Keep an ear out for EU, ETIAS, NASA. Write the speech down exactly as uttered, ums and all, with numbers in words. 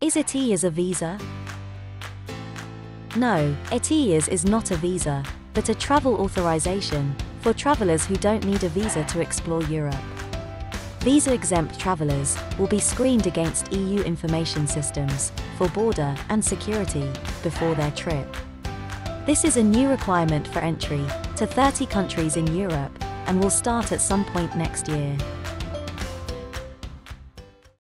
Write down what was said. Is ETIAS a visa? No, ETIAS is not a visa, but a travel authorization for travelers who don't need a visa to explore Europe. Visa-exempt travelers will be screened against E U information systems for border and security before their trip. This is a new requirement for entry to thirty countries in Europe and will start at some point next year.